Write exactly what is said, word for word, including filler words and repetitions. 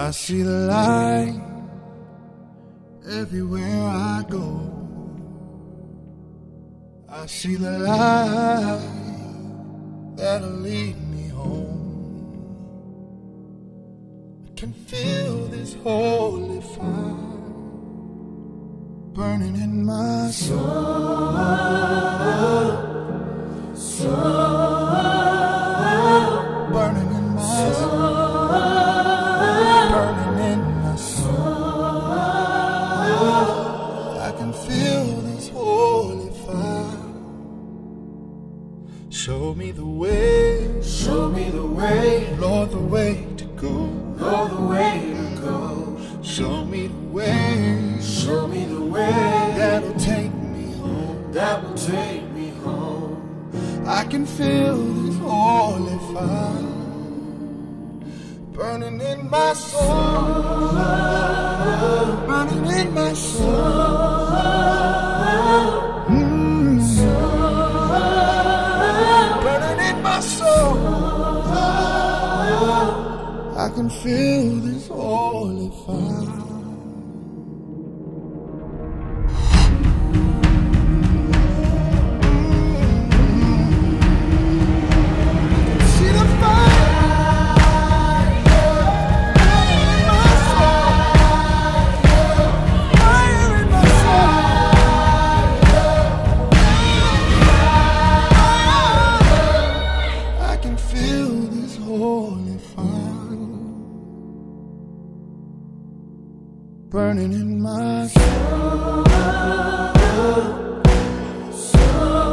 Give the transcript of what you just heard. I see the light everywhere I go. I see the light that'll lead me home. I can feel this holy fire burning in my soul, soul, burning in my soul, burning in my soul. I can feel this holy fire. Show me the way, show me the way, Lord, the way to go, Lord, the way to go. Show me the way, show me the way that'll take me home, that will take me home. I can feel this holy fire burning in my soul, burning in my soul. I can feel this holy fire. Burning in my soul, soul.